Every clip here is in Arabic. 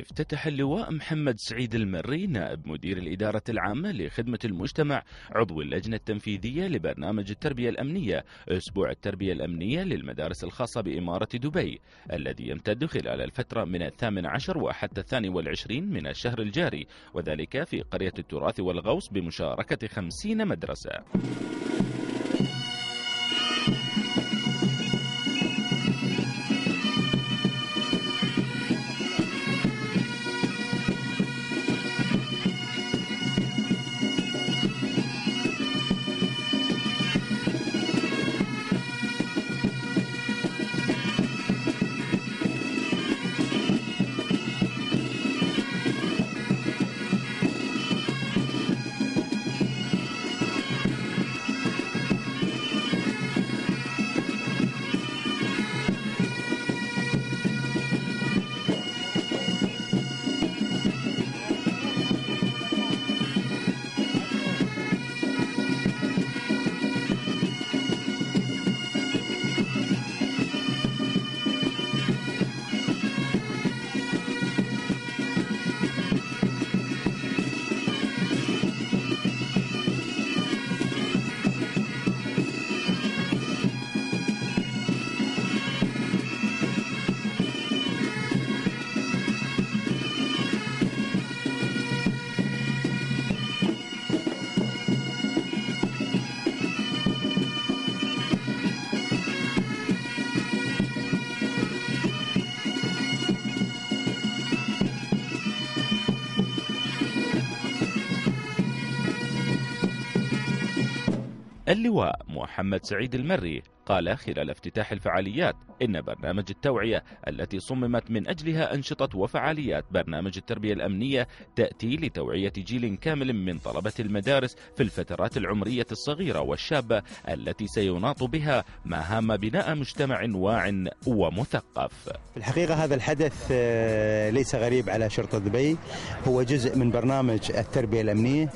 افتتح اللواء محمد سعيد المري نائب مدير الإدارة العامة لخدمة المجتمع عضو اللجنة التنفيذية لبرنامج التربية الأمنية أسبوع التربية الأمنية للمدارس الخاصة بإمارة دبي الذي يمتد خلال الفترة من 18 وحتى 22 من الشهر الجاري، وذلك في قرية التراث والغوص بمشاركة 50 مدرسة. اللواء محمد سعيد المري قال خلال افتتاح الفعاليات إن برنامج التوعية التي صممت من أجلها أنشطة وفعاليات برنامج التربية الأمنية تأتي لتوعية جيل كامل من طلبة المدارس في الفترات العمرية الصغيرة والشابة التي سيناط بها مهام بناء مجتمع واعٍ ومثقف. في الحقيقة هذا الحدث ليس غريب على شرطة دبي، هو جزء من برنامج التربية الأمنية.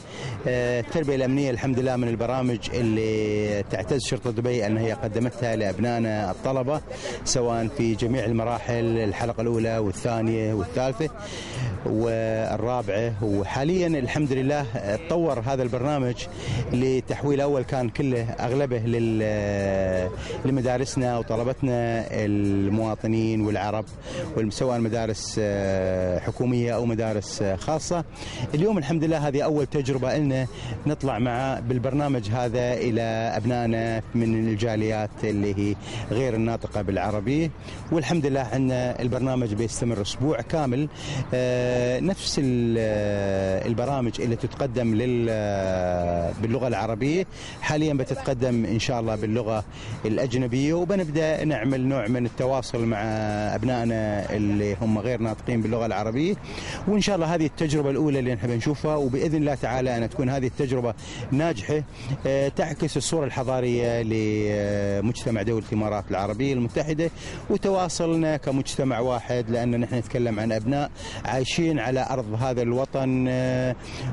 التربية الأمنية الحمد لله من البرامج اللي تعتز شرطة دبي أن هي قدمتها لأبنائنا الطلبة سواء في جميع المراحل، الحلقة الأولى والثانية والثالثة والرابعة، وحاليا الحمد لله تطور هذا البرنامج لتحويل أول كان كله أغلبه لمدارسنا وطلبتنا المواطنين والعرب سواء مدارس حكومية أو مدارس خاصة. اليوم الحمد لله هذه أول تجربة لنا نطلع مع بالبرنامج هذا إلى أبنائنا من الجاليات اللي هي غير الناطقة بالعربي، والحمد لله عندنا البرنامج بيستمر أسبوع كامل. نفس البرامج اللي تتقدم باللغة العربية حاليا بتتقدم إن شاء الله باللغة الأجنبية، وبنبدأ نعمل نوع من التواصل مع أبنائنا اللي هم غير ناطقين باللغة العربية، وإن شاء الله هذه التجربة الأولى اللي نحب نشوفها، وبإذن الله تعالى أن تكون هذه التجربة ناجحة تعكس الصورة الحضارية لمجتمع دولة الإمارات العربية المتحدة وتواصلنا كمجتمع واحد، لأن نحن نتكلم عن أبناء عايشين على أرض هذا الوطن،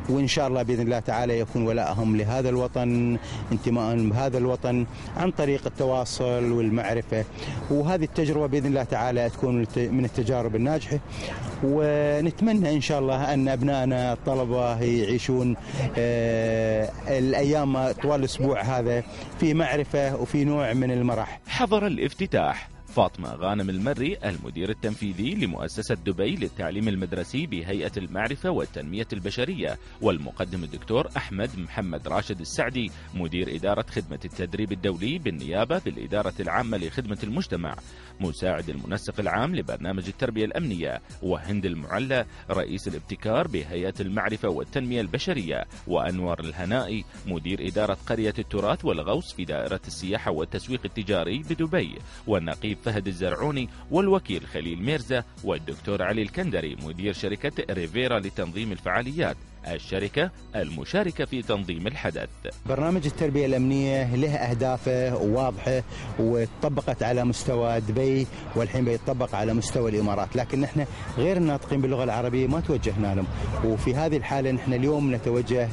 وإن شاء الله بإذن الله تعالى يكون ولائهم لهذا الوطن، انتمائهم بهذا الوطن عن طريق التواصل والمعرفة. وهذه التجربة بإذن الله تعالى تكون من التجارب الناجحة، ونتمنى إن شاء الله أن أبنائنا الطلبة يعيشون الأيام طوال الأسبوع هذا في معرفة وفي نوع من المرح. حضر الافتتاح فاطمة غانم المري المدير التنفيذي لمؤسسة دبي للتعليم المدرسي بهيئة المعرفة والتنمية البشرية، والمقدم الدكتور احمد محمد راشد السعدي مدير إدارة خدمة التدريب الدولي بالنيابة بالإدارة العامة لخدمة المجتمع، مساعد المنسق العام لبرنامج التربية الأمنية، وهند المعلى رئيس الابتكار بهيئة المعرفة والتنمية البشرية، وأنور الهنائي مدير إدارة قرية التراث والغوص في دائرة السياحة والتسويق التجاري بدبي، والنقيب فهد الزرعوني والوكيل خليل ميرزا والدكتور علي الكندري مدير شركة ريفيرا لتنظيم الفعاليات، الشركة المشاركة في تنظيم الحدث. برنامج التربية الأمنية له أهدافه واضحة وطبقت على مستوى دبي والحين بيتطبق على مستوى الإمارات، لكن نحن غير الناطقين باللغة العربية ما توجهنا لهم، وفي هذه الحالة نحن اليوم نتوجه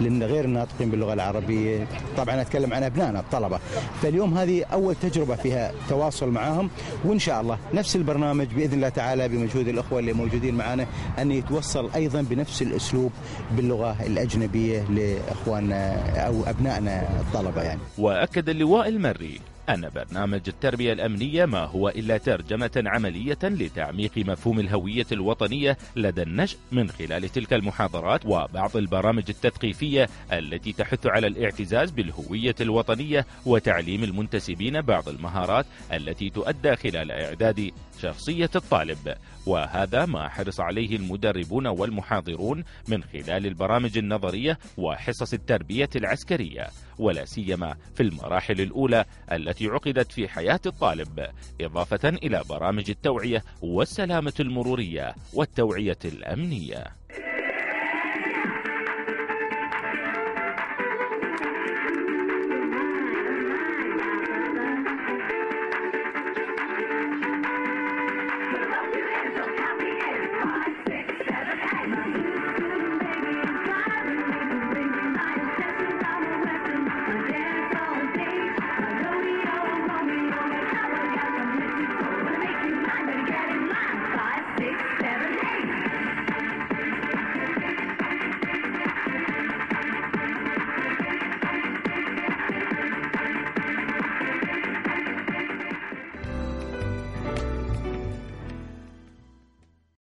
لغير الناطقين باللغة العربية، طبعا أتكلم عن أبنائنا الطلبة، فاليوم هذه أول تجربة فيها تواصل معهم، وإن شاء الله نفس البرنامج بإذن الله تعالى بمجهود الأخوة اللي موجودين معنا أن يتوصل أيضا بنفس الأسلوب باللغة الأجنبية لإخواننا أو أبنائنا الطلبة يعني. وأكد اللواء المري أن برنامج التربية الأمنية ما هو إلا ترجمة عملية لتعميق مفهوم الهوية الوطنية لدى النشء من خلال تلك المحاضرات وبعض البرامج التثقيفية التي تحث على الاعتزاز بالهوية الوطنية وتعليم المنتسبين بعض المهارات التي تؤدى خلال إعداد شخصية الطالب، وهذا ما حرص عليه المدربون والمحاضرون من خلال البرامج النظرية وحصص التربية العسكرية، ولا سيما في المراحل الأولى التي عقدت في حياة الطالب، إضافة إلى برامج التوعية والسلامة المرورية والتوعية الأمنية.